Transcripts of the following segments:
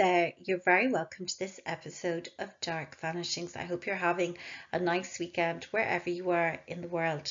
there, you're very welcome to this episode of Dark Vanishings. I hope you're having a nice weekend wherever you are in the world.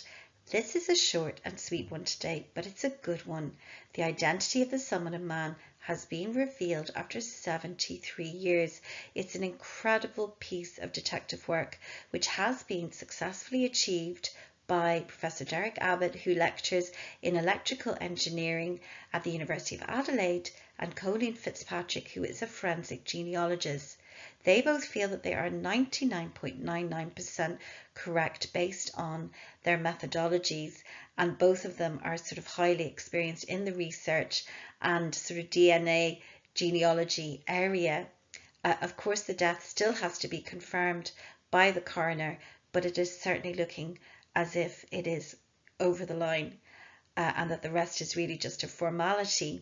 This is a short and sweet one today, but it's a good one. The identity of the Somerton Man has been revealed after 73 years. It's an incredible piece of detective work which has been successfully achieved by Professor Derek Abbott, who lectures in electrical engineering at the University of Adelaide, and Colleen Fitzpatrick, who is a forensic genealogist. They both feel that they are 99.99% correct based on their methodologies, and both of them are sort of highly experienced in the research and sort of DNA genealogy area. Of course, the death still has to be confirmed by the coroner, but it is certainly looking as if it is over the line, and that the rest is really just a formality.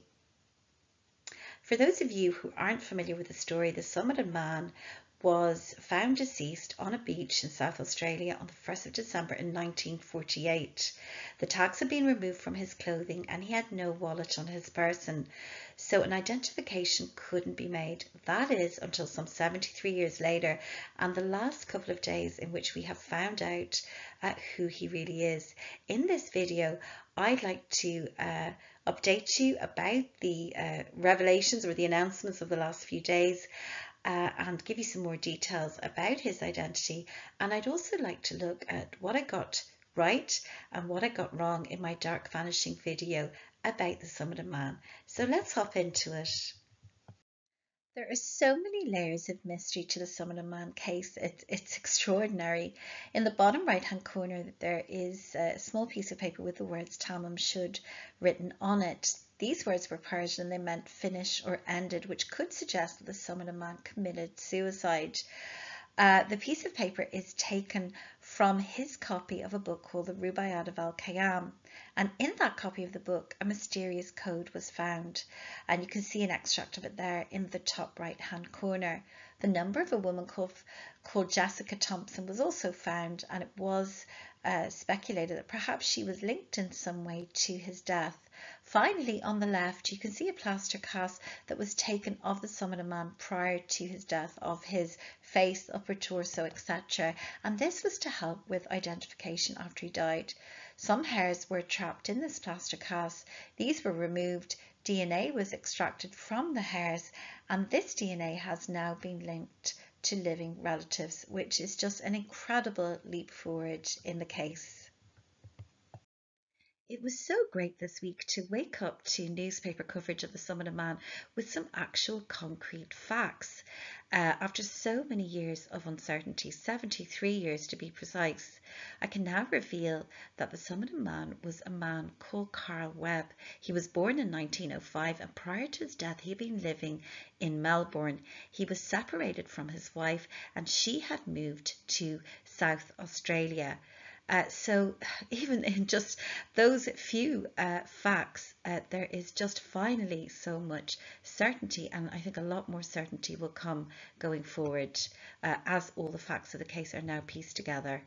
For those of you who aren't familiar with the story, the Somerton Man was found deceased on a beach in South Australia on the 1st of December in 1948. The tags had been removed from his clothing and he had no wallet on his person, so an identification couldn't be made. That is until some 73 years later, and the last couple of days in which we have found out who he really is. In this video, I'd like to update you about the revelations or the announcements of the last few days, and give you some more details about his identity. And I'd also like to look at what I got right and what I got wrong in my Dark Vanishing video about the Somerton Man. So let's hop into it. There are so many layers of mystery to the Somerton Man case, it's extraordinary. In the bottom right hand corner there is a small piece of paper with the words Taman Shud written on it. These words were Persian and they meant finish or ended, which could suggest that the Somerton Man committed suicide. The piece of paper is taken from his copy of a book called the Rubaiyat of Omar Khayyam, and in that copy of the book a mysterious code was found, and you can see an extract of it there in the top right hand corner. The number of a woman called Jessica Thompson was also found, and it was speculated that perhaps she was linked in some way to his death. Finally, on the left, you can see a plaster cast that was taken of the Somerton Man prior to his death, of his face, upper torso, etc. And this was to help with identification after he died. Some hairs were trapped in this plaster cast. These were removed. DNA was extracted from the hairs, and this DNA has now been linked to living relatives, which is just an incredible leap forward in the case. It was so great this week to wake up to newspaper coverage of the Somerton Man with some actual concrete facts. After so many years of uncertainty, 73 years to be precise, I can now reveal that the Somerton Man was a man called Carl Webb. He was born in 1905, and prior to his death he had been living in Melbourne. He was separated from his wife and she had moved to South Australia. So even in just those few facts, there is just finally so much certainty, and I think a lot more certainty will come going forward as all the facts of the case are now pieced together.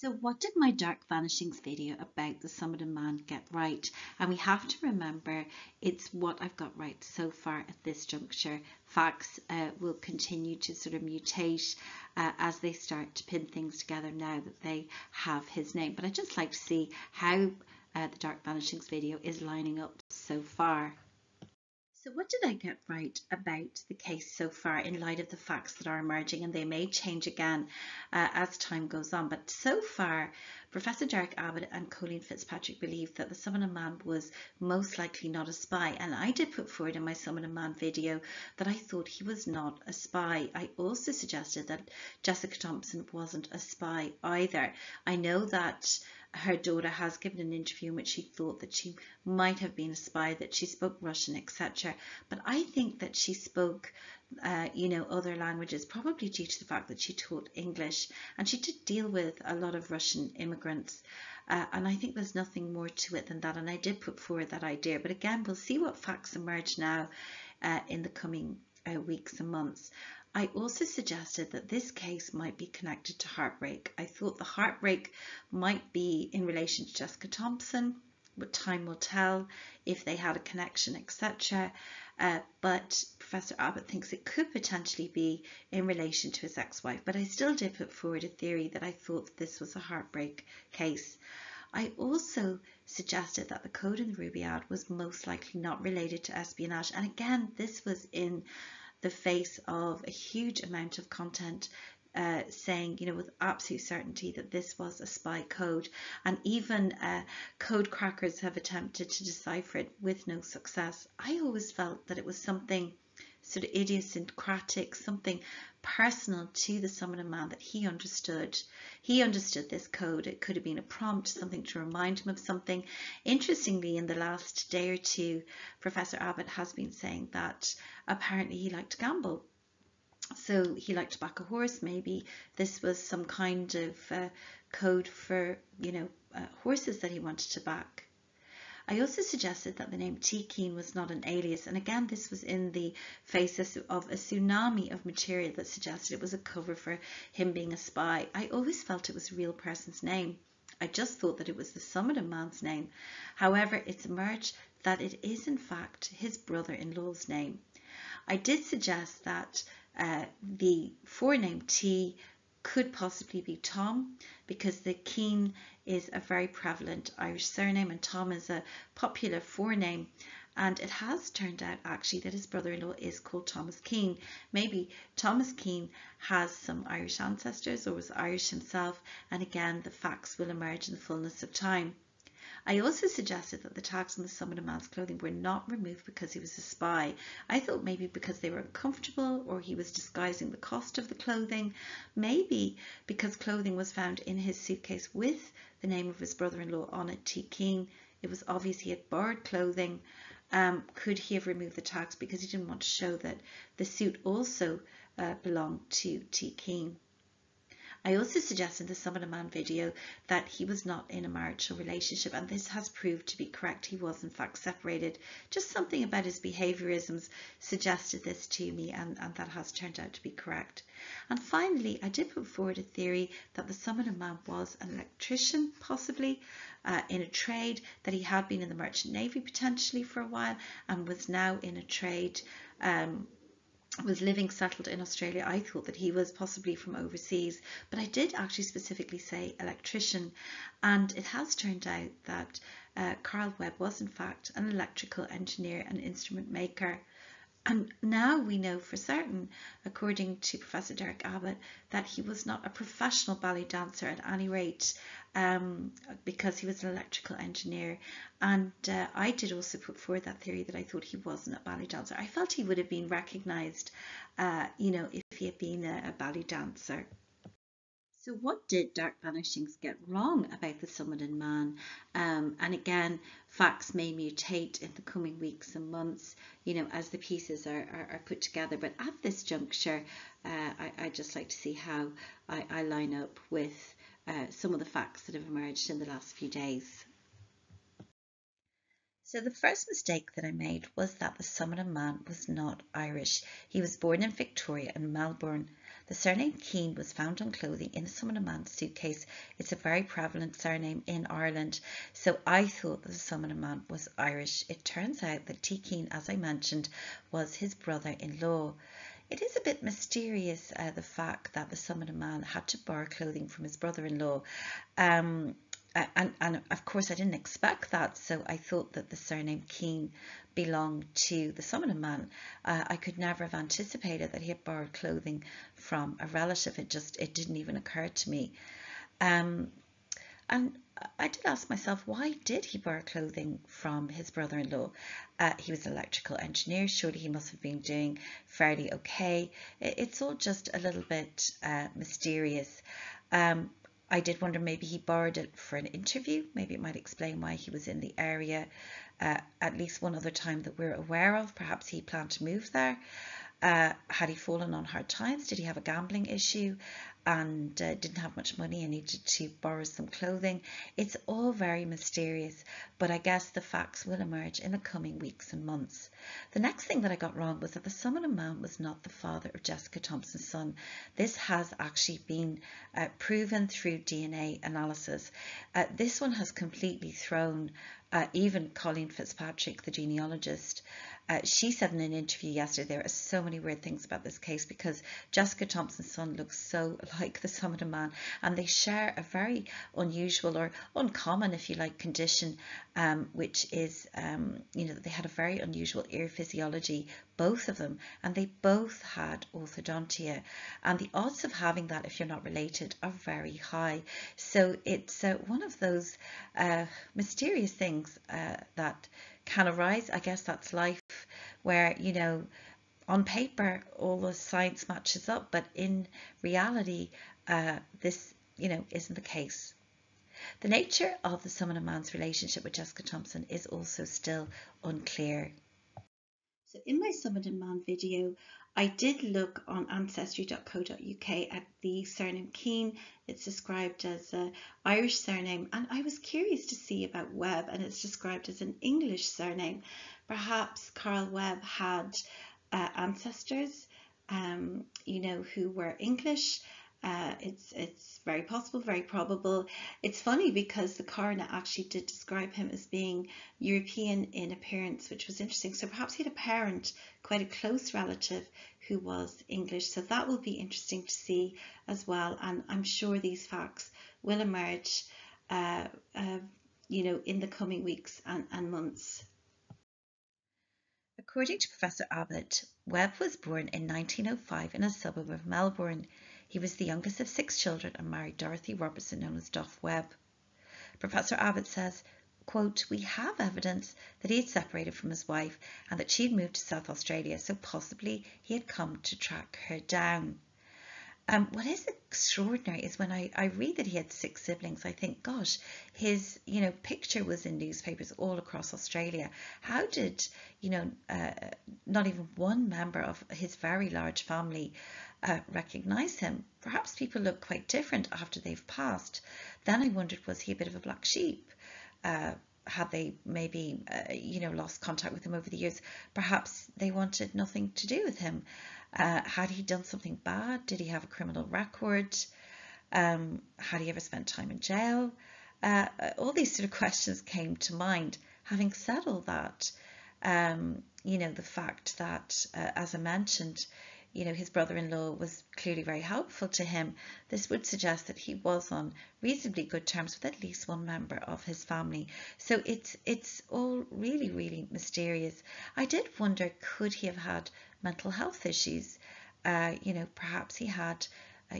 So what did my Dark Vanishings video about the Somerton Man get right? And we have to remember it's what I've got right so far at this juncture. Facts will continue to sort of mutate as they start to pin things together now that they have his name. But I'd just like to see how the Dark Vanishings video is lining up so far. So what did I get right about the case so far in light of the facts that are emerging, and they may change again as time goes on? But so far, Professor Derek Abbott and Colleen Fitzpatrick believe that the Somerton Man was most likely not a spy, and I did put forward in my Somerton Man video that I thought he was not a spy. I also suggested that Jessica Thompson wasn't a spy either. I know that her daughter has given an interview in which she thought that she might have been a spy, that she spoke Russian, etc. But I think that she spoke other languages, probably due to the fact that she taught English, and she did deal with a lot of Russian immigrants, and I think there's nothing more to it than that, and I did put forward that idea. But again, we'll see what facts emerge now in the coming weeks and months. I also suggested that this case might be connected to heartbreak. I thought the heartbreak might be in relation to Jessica Thompson, But time will tell if they had a connection, etc. But Professor Abbott thinks it could potentially be in relation to his ex-wife. But I still did put forward a theory that I thought this was a heartbreak case. I also suggested that the code in the Rubaiyat was most likely not related to espionage. And again, this was in the face of a huge amount of content saying, you know, with absolute certainty that this was a spy code, and even code crackers have attempted to decipher it with no success. I always felt that it was something sort of idiosyncratic, something personal to the Somerton Man, that he understood. He understood this code. It could have been a prompt, something to remind him of something. Interestingly, in the last day or two, Professor Abbott has been saying that apparently he liked to gamble. So he liked to back a horse. Maybe this was some kind of code for, you know, horses that he wanted to back. I also suggested that the name T. Keane was not an alias. And again, this was in the face of a tsunami of material that suggested it was a cover for him being a spy. I always felt it was a real person's name. I just thought that it was the Somerton Man's name. However, it's emerged that it is, in fact, his brother-in-law's name. I did suggest that the forename T could possibly be Tom, because the Keane is a very prevalent Irish surname and Tom is a popular forename, and it has turned out actually that his brother-in-law is called Thomas Keane. Maybe Thomas Keane has some Irish ancestors or was Irish himself, and again the facts will emerge in the fullness of time. I also suggested that the tags on the Somerton Man's clothing were not removed because he was a spy. I thought maybe because they were uncomfortable, or he was disguising the cost of the clothing, maybe because clothing was found in his suitcase with the name of his brother-in-law on it, T. Keane. It was obvious he had borrowed clothing. Could he have removed the tags because he didn't want to show that the suit also belonged to T. Keane? I also suggested in the Somerton Man video that he was not in a marital relationship, and this has proved to be correct. He was in fact separated. Just something about his behaviourisms suggested this to me, and that has turned out to be correct. And finally, I did put forward a theory that the Somerton Man was an electrician, possibly in a trade, that he had been in the Merchant Navy potentially for a while and was now in a trade, was living settled in Australia. I thought that he was possibly from overseas, but I did actually specifically say electrician, and it has turned out that Carl Webb was in fact an electrical engineer and instrument maker. And now we know for certain, according to Professor Derek Abbott, that he was not a professional ballet dancer at any rate, because he was an electrical engineer. And I did also put forward that theory that I thought he wasn't a ballet dancer. I felt he would have been recognised, you know, if he had been a ballet dancer. So what did Dark Vanishings get wrong about the Somerton Man? And again, facts may mutate in the coming weeks and months, you know, as the pieces are put together. But at this juncture, I'd just like to see how I line up with some of the facts that have emerged in the last few days. So the first mistake that I made was that the Somerton Man was not Irish. He was born in Victoria in Melbourne. The surname Keane was found on clothing in the Somerton Man's suitcase. It's a very prevalent surname in Ireland. So I thought that the Somerton Man was Irish. It turns out that T. Keane, as I mentioned, was his brother-in-law. It is a bit mysterious, the fact that the Somerton Man had to borrow clothing from his brother-in-law. And of course I didn't expect that, so I thought that the surname Keane belonged to the Somerton Man. I could never have anticipated that he had borrowed clothing from a relative. It didn't even occur to me. And I did ask myself, why did he borrow clothing from his brother-in-law? He was an electrical engineer. Surely he must have been doing fairly okay. It's all just a little bit mysterious. I did wonder, maybe he borrowed it for an interview. Maybe it might explain why he was in the area at least one other time that we're aware of. Perhaps he planned to move there. Had he fallen on hard times? Did he have a gambling issue and didn't have much money and needed to borrow some clothing? It's all very mysterious, but I guess the facts will emerge in the coming weeks and months. The next thing that I got wrong was that the Somerton Man was not the father of Jessica Thompson's son. This has actually been proven through DNA analysis. This one has completely thrown even Colleen Fitzpatrick, the genealogist, she said in an interview yesterday, there are so many weird things about this case because Jessica Thompson's son looks so like the Somerton Man, and they share a very unusual, or uncommon if you like, condition, which is, you know, that they had a very unusual ear physiology, both of them, and they both had orthodontia, and the odds of having that if you're not related are very high. So it's one of those mysterious things that can arise. I guess that's life, where, you know, on paper all the science matches up, but in reality this, you know, isn't the case. The nature of the Somerton Man's relationship with Jessica Thompson is also still unclear. So in my Somerton Man video, I did look on ancestry.co.uk at the surname Keane. It's described as an Irish surname, and I was curious to see about Webb, and it's described as an English surname. Perhaps Carl Webb had ancestors, you know, who were English. It's very possible, very probable. It's funny because the coroner actually did describe him as being European in appearance, which was interesting. So perhaps he had a parent, quite a close relative, who was English. So that will be interesting to see as well. And I'm sure these facts will emerge, you know, in the coming weeks and months. According to Professor Abbott, Webb was born in 1905 in a suburb of Melbourne. He was the youngest of 6 children and married Dorothy Robertson, known as Doff Webb. Professor Abbott says, quote, "We have evidence that he had separated from his wife and that she had moved to South Australia, so possibly he had come to track her down." What is extraordinary is when I read that he had 6 siblings, I think, gosh, his, you know, picture was in newspapers all across Australia. How did, you know, not even one member of his very large family recognize him? Perhaps people look quite different after they've passed. Then I wondered, was he a bit of a black sheep? Had they maybe, you know, lost contact with him over the years? Perhaps they wanted nothing to do with him. Had he done something bad? Did he have a criminal record? Had he ever spent time in jail? All these sort of questions came to mind. Having said all that, you know, the fact that, as I mentioned, you know, his brother-in-law was clearly very helpful to him, this would suggest that he was on reasonably good terms with at least one member of his family. So it's all really, really mysterious. I did wonder, could he have had mental health issues? You know, perhaps he had,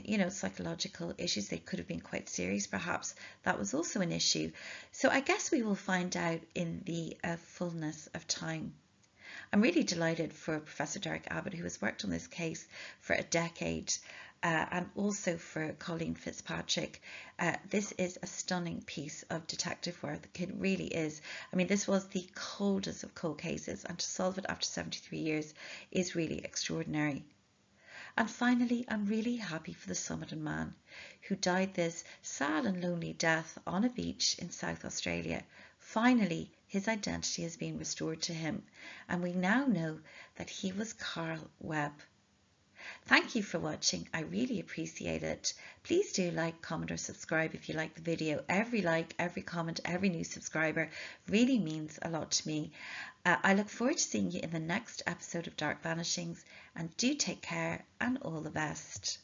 you know, psychological issues. They could have been quite serious. Perhaps that was also an issue. So I guess we will find out in the fullness of time. I'm really delighted for Professor Derek Abbott, who has worked on this case for a decade, and also for Colleen Fitzpatrick. This is a stunning piece of detective work. It really is. I mean, this was the coldest of cold cases, and to solve it after 73 years is really extraordinary. And finally, I'm really happy for the Somerton Man, who died this sad and lonely death on a beach in South Australia. Finally, his identity has been restored to him, and we now know that he was Carl Webb. Thank you for watching. I really appreciate it. Please do like, comment or subscribe if you like the video. Every like, every comment, every new subscriber really means a lot to me. I look forward to seeing you in the next episode of Dark Vanishings, and do take care and all the best.